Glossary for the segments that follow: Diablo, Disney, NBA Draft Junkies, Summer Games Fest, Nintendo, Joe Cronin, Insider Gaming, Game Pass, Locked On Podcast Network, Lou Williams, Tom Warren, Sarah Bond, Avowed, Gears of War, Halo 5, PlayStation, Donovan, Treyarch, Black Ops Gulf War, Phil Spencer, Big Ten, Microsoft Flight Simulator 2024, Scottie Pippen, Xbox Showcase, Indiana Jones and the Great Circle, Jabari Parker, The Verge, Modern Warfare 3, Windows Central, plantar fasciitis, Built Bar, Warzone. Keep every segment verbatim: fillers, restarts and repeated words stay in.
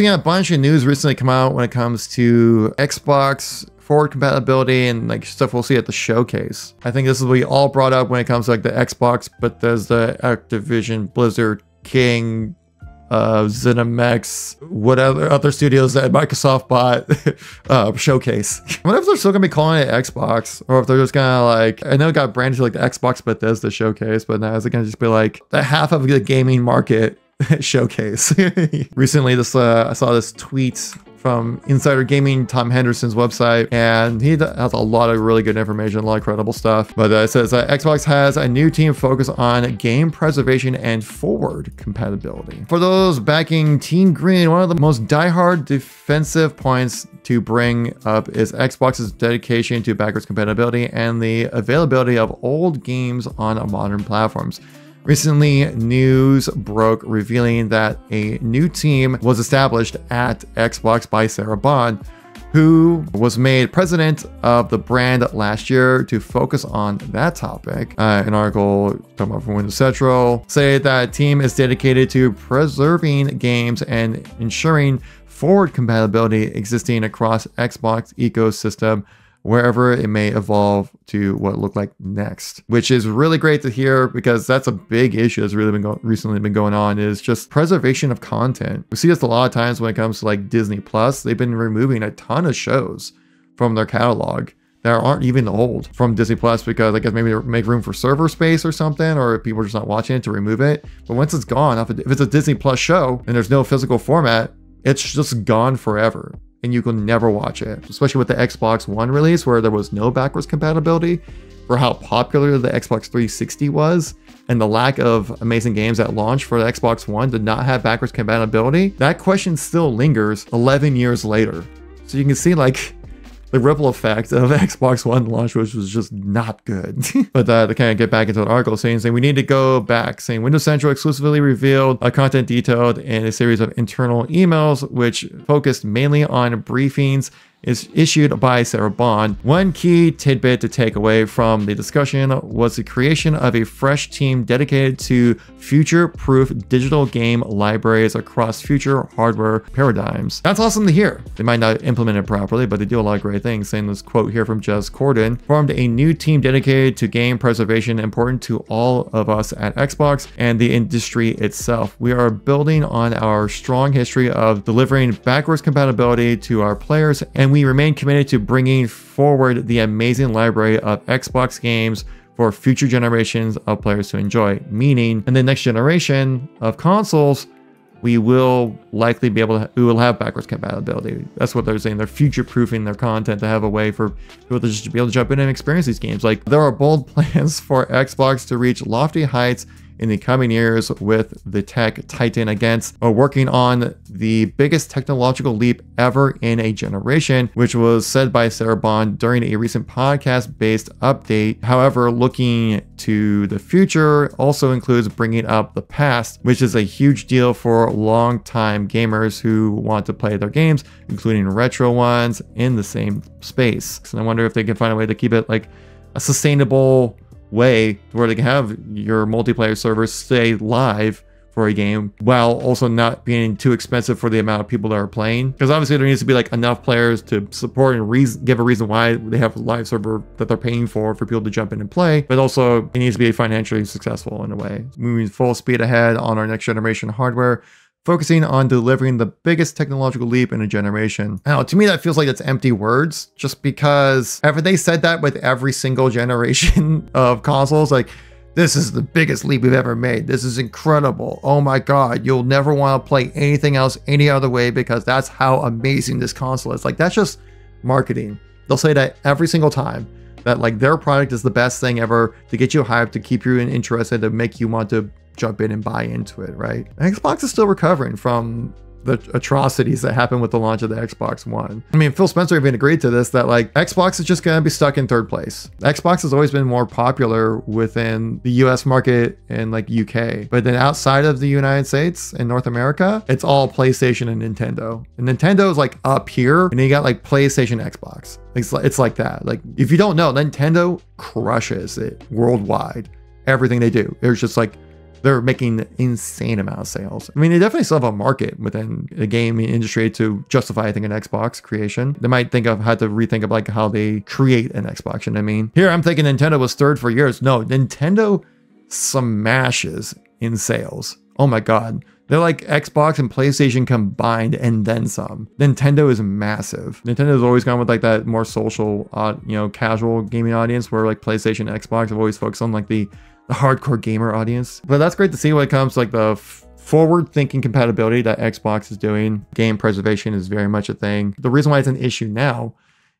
seen a bunch of news recently come out when it comes to Xbox forward compatibility and like stuff we'll see at the showcase. I think this will be all brought up when it comes to like the Xbox, Bethesda, Activision, Blizzard, King, uh, ZeniMax, whatever other studios that Microsoft bought uh, showcase. I wonder if they're still gonna be calling it Xbox, or if they're just gonna like, I know it got branded to like the Xbox Bethesda showcase, but now is it gonna just be like the half of the gaming market showcase? Recently, this uh, I saw this tweet from Insider Gaming, Tom Henderson's website, and he has a lot of really good information, a lot of credible stuff. But uh, it says uh, Xbox has a new team focused on game preservation and forward compatibility. For those backing Team Green, one of the most diehard defensive points to bring up is Xbox's dedication to backwards compatibility and the availability of old games on modern platforms. Recently, news broke revealing that a new team was established at Xbox by Sarah Bond, who was made president of the brand last year to focus on that topic. Uh, an article talking about from Windows Central say that team is dedicated to preserving games and ensuring forward compatibility existing across Xbox ecosystem, wherever it may evolve to what it looked like next, which is really great to hear, because that's a big issue that's really been go recently been going on, is just preservation of content. We see this a lot of times when it comes to like Disney Plus. They've been removing a ton of shows from their catalog that aren't even old from Disney Plus, because I guess maybe make room for server space or something, or people are just not watching it to remove it. But once it's gone, if it's a Disney Plus show and there's no physical format, it's just gone forever, and you can never watch it. Especially with the Xbox One release, where there was no backwards compatibility, for how popular the Xbox three sixty was, and the lack of amazing games at launch for the Xbox One did not have backwards compatibility. That question still lingers eleven years later. So you can see like the ripple effect of Xbox One launch, which was just not good. But uh, they kind of get back into an article saying, saying we need to go back, saying Windows Central exclusively revealed a content detailed in a series of internal emails, which focused mainly on briefings is issued by Sarah Bond. One key tidbit to take away from the discussion was the creation of a fresh team dedicated to future-proof digital game libraries across future hardware paradigms. That's awesome to hear. They might not implement it properly, but they do a lot of great things. Saying this quote here from Jez Corden, formed a new team dedicated to game preservation important to all of us at Xbox and the industry itself. We are building on our strong history of delivering backwards compatibility to our players, and we remain committed to bringing forward the amazing library of Xbox games for future generations of players to enjoy. Meaning, in the next generation of consoles, we will likely be able to, we will have backwards compatibility. That's what they're saying. They're future-proofing their content to have a way for people to just be able to jump in and experience these games. Like, there are bold plans for Xbox to reach lofty heights in the coming years with the tech titan against or working on the biggest technological leap ever in a generation, which was said by Sarah Bond during a recent podcast-based update. However, looking to the future also includes bringing up the past, which is a huge deal for long-time gamers who want to play their games, including retro ones, in the same space. And I wonder if they can find a way to keep it like a sustainable way where they can have your multiplayer servers stay live for a game while also not being too expensive for the amount of people that are playing, because obviously there needs to be like enough players to support and reason, give a reason why they have a live server that they're paying for for people to jump in and play, but also it needs to be financially successful in a way. Moving full speed ahead on our next generation hardware, focusing on delivering the biggest technological leap in a generation. Now, to me, that feels like it's empty words, just because ever they said that with every single generation of consoles, like, this is the biggest leap we've ever made. This is incredible. Oh my God, you'll never want to play anything else any other way because that's how amazing this console is. Like, that's just marketing. They'll say that every single time, that like their product is the best thing ever to get you hyped, to keep you interested, to make you want to jump in and buy into it, right? And Xbox is still recovering from the atrocities that happened with the launch of the Xbox One. I mean, Phil Spencer even agreed to this, that like Xbox is just gonna be stuck in third place. Xbox has always been more popular within the U S market and like U K, but then outside of the United States and North America, it's all PlayStation and Nintendo. And Nintendo is like up here, and then you got like PlayStation, Xbox. It's like, it's like that. Like, if you don't know, Nintendo crushes it worldwide. Everything they do, it's just like they're making insane amount of sales. I mean, they definitely still have a market within the gaming industry to justify, I think, an Xbox creation. They might think of, had to rethink of like how they create an Xbox. You know what I mean? Here, I'm thinking Nintendo was third for years. No, Nintendo smashes in sales. Oh my God. They're like Xbox and PlayStation combined and then some. Nintendo is massive. Nintendo's always gone with like that more social, uh, you know, casual gaming audience, where like PlayStation and Xbox have always focused on like the, the hardcore gamer audience. But that's great to see when it comes to like the forward thinking compatibility that Xbox is doing. Game preservation is very much a thing. The reason why it's an issue now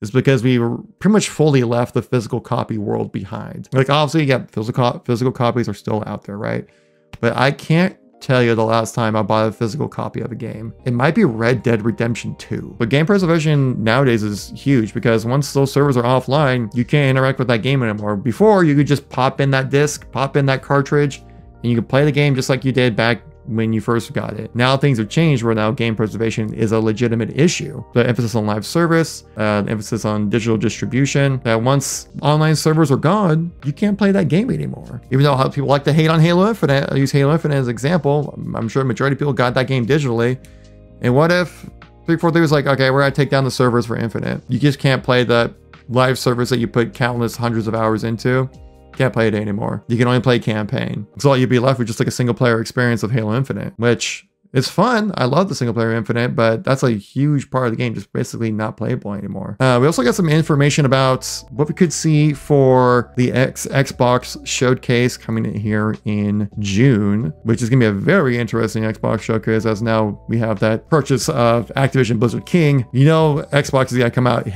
is because we pretty much fully left the physical copy world behind. Like obviously, yeah, physical, physical copies are still out there, right? But I can't tell you the last time I bought a physical copy of a game. It might be Red Dead Redemption two. But game preservation nowadays is huge, because once those servers are offline, you can't interact with that game anymore. Before, you could just pop in that disc, pop in that cartridge, and you could play the game just like you did back when you first got it. Now things have changed, where now game preservation is a legitimate issue. The emphasis on live service, uh, the emphasis on digital distribution, that once online servers are gone, you can't play that game anymore. Even though people like to hate on Halo Infinite, I use Halo Infinite as an example. I'm sure the majority of people got that game digitally. And what if three forty-three was like, okay, we're gonna take down the servers for Infinite. You just can't play the live service that you put countless hundreds of hours into. Can't play it anymore. You can only play campaign. So you'd be left with just like a single player experience of Halo Infinite, which is fun. I love the single player Infinite, but that's a huge part of the game, just basically not playable anymore. Uh, we also got some information about what we could see for the X Xbox Showcase coming in here in June, which is gonna be a very interesting Xbox Showcase, as now we have that purchase of Activision Blizzard King. You know, Xbox is gonna come out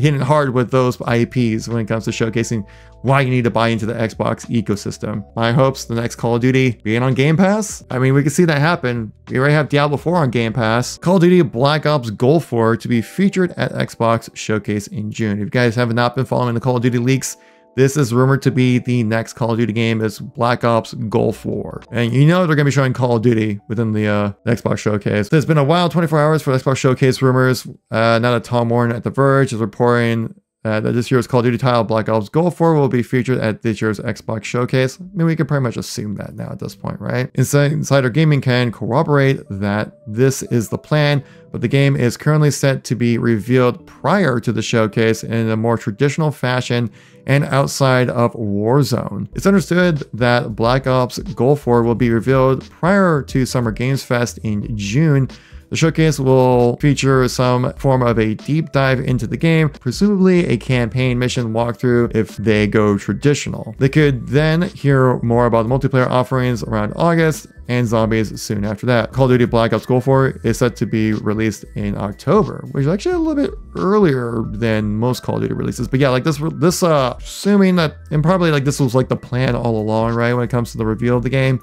hitting hard with those I Ps when it comes to showcasing why you need to buy into the Xbox ecosystem. My hopes, the next Call of Duty being on Game Pass. I mean, we can see that happen. We already have Diablo four on Game Pass. Call of Duty Black Ops Gulf War to be featured at Xbox Showcase in June. If you guys have not been following the Call of Duty leaks, this is rumored to be the next Call of Duty game, is Black Ops Gulf War. And you know they're gonna be showing Call of Duty within the uh, Xbox Showcase. There's been a wild twenty-four hours for Xbox Showcase rumors. Uh, now that Tom Warren at The Verge is reporting Uh, that this year's Call of Duty title, Black Ops Gulf War, will be featured at this year's Xbox Showcase. I mean, we can pretty much assume that now at this point, right? Insider Gaming can corroborate that this is the plan, but the game is currently set to be revealed prior to the showcase in a more traditional fashion and outside of Warzone. It's understood that Black Ops Gulf War will be revealed prior to Summer Games Fest in June. The showcase will feature some form of a deep dive into the game, presumably a campaign mission walkthrough if they go traditional. They could then hear more about the multiplayer offerings around August and zombies soon after that. Call of Duty Black Ops Gulf War is set to be released in October, which is actually a little bit earlier than most Call of Duty releases. But yeah, like this, this uh, assuming that, and probably like this was like the plan all along, right? When it comes to the reveal of the game,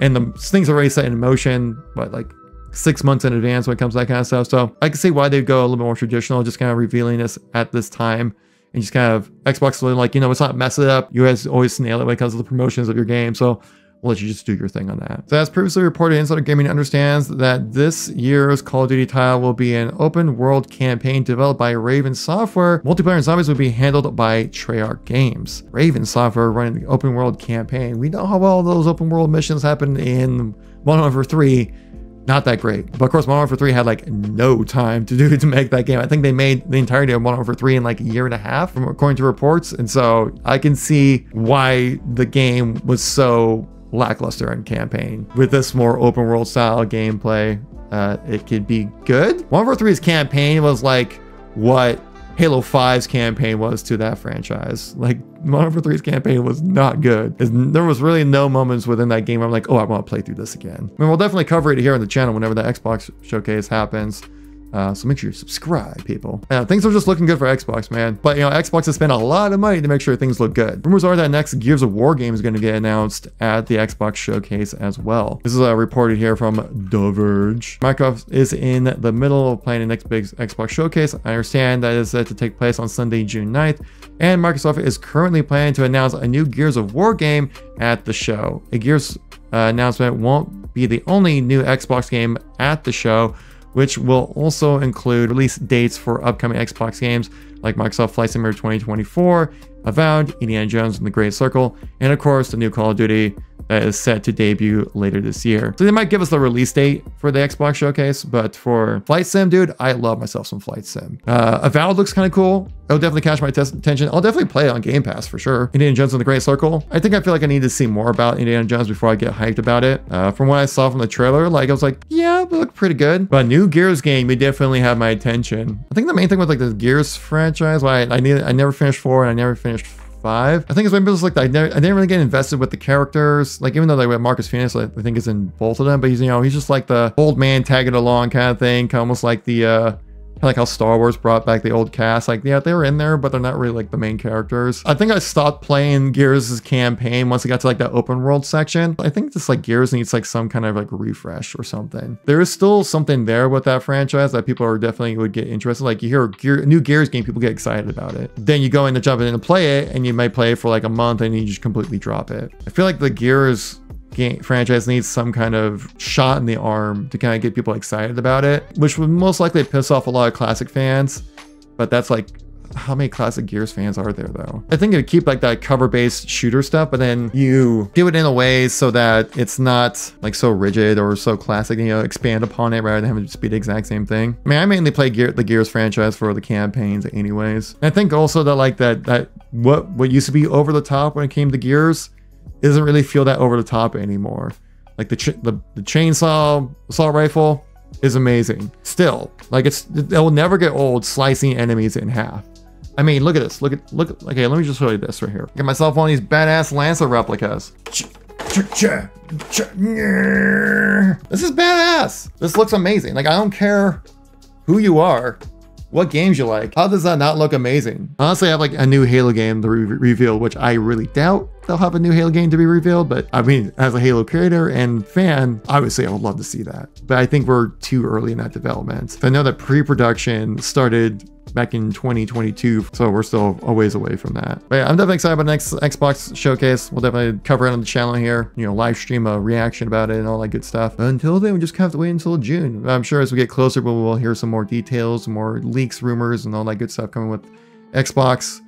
and the things are already set in motion, but like six months in advance when it comes to that kind of stuff. So I can see why they go a little bit more traditional, just kind of revealing this at this time, and just kind of Xbox like, you know, it's not mess it up. You guys always nail it when it comes to the promotions of your game. So we'll let you just do your thing on that. So as previously reported, Insider Gaming understands that this year's Call of Duty title will be an open world campaign developed by Raven Software. Multiplayer and zombies will be handled by Treyarch Games. Raven Software running the open world campaign. We know how well those open world missions happen in Modern Warfare three. Not that great. But of course, Modern Warfare three had like no time to do to make that game. I think they made the entirety of Modern Warfare three in like a year and a half, from according to reports. And so I can see why the game was so lackluster in campaign. With this more open world style gameplay, uh, it could be good. Modern Warfare three's campaign was like what Halo five's campaign was to that franchise. Like Modern Warfare three's campaign was not good. There was really no moments within that game where I'm like, oh, I want to play through this again. I mean, we'll definitely cover it here on the channel whenever the Xbox Showcase happens. Uh, so make sure you subscribe, people. Uh, things are just looking good for Xbox, man. But you know, Xbox has spent a lot of money to make sure things look good. Rumors are that next Gears of War game is going to get announced at the Xbox Showcase as well. This is uh, reported here from The Verge. Microsoft is in the middle of planning the next big Xbox Showcase. I understand that is set to take place on Sunday, June ninth. And Microsoft is currently planning to announce a new Gears of War game at the show. A Gears uh, announcement won't be the only new Xbox game at the show, which will also include release dates for upcoming Xbox games like Microsoft Flight Simulator twenty twenty-four Avowed, Indiana Jones and the Great Circle, and of course the new Call of Duty that is set to debut later this year. So they might give us the release date for the Xbox Showcase, but for Flight Sim, dude, I love myself some Flight Sim. Uh, Avowed looks kind of cool. It'll definitely catch my attention. I'll definitely play it on Game Pass for sure. Indiana Jones and the Great Circle. I think I feel like I need to see more about Indiana Jones before I get hyped about it. Uh, from what I saw from the trailer, like I was like, yeah, it looked pretty good. But new Gears game, you definitely have my attention. I think the main thing with like the Gears franchise, why I, I need, I never finished four and I never finished four. Five. I think it's maybe just like I, never, I didn't really get invested with the characters. Like even though they like, Marcus Fenix, I think is in both of them, but he's you know he's just like the old man tagging along kind of thing, kind of almost like the uh, kind of like how Star Wars brought back the old cast. Like yeah, they were in there, but they're not really like the main characters. I think I stopped playing Gears' campaign once I got to like the open world section. I think just like Gears needs like some kind of like refresh or something. There is still something there with that franchise that people are definitely would get interested. Like you hear a Gear, new Gears game, people get excited about it. Then you go in to jump in and play it, and you might play it for like a month and you just completely drop it. I feel like the Gears game franchise needs some kind of shot in the arm to kind of get people excited about it, which would most likely piss off a lot of classic fans. But that's like, how many classic Gears fans are there though? I think it would keep like that cover-based shooter stuff, but then you do it in a way so that it's not like so rigid or so classic, you know, expand upon it rather than having it just be the exact same thing. I mean, I mainly play Gear, the Gears franchise for the campaigns anyways. And I think also that like that, that what, what used to be over the top when it came to Gears doesn't really feel that over the top anymore. Like the, ch the, the chainsaw assault rifle is amazing. Still, like it's, it will never get old slicing enemies in half. I mean, look at this. Look at, look, okay, let me just show you this right here. Get myself one of these badass Lancer replicas. This is badass. This looks amazing. Like, I don't care who you are, what games you like. How does that not look amazing? Honestly, I have like a new Halo game to be re revealed, which I really doubt they'll have a new Halo game to be revealed. But I mean, as a Halo creator and fan, obviously I would love to see that. But I think we're too early in that development. I know that pre-production started back in twenty twenty-two, so we're still a ways away from that. But yeah, I'm definitely excited about the next Xbox Showcase. We'll definitely cover it on the channel here, you know, live stream a reaction about it and all that good stuff. But until then, we just have to wait until June. I'm sure as we get closer, we'll hear some more details, more leaks, rumors, and all that good stuff coming with Xbox.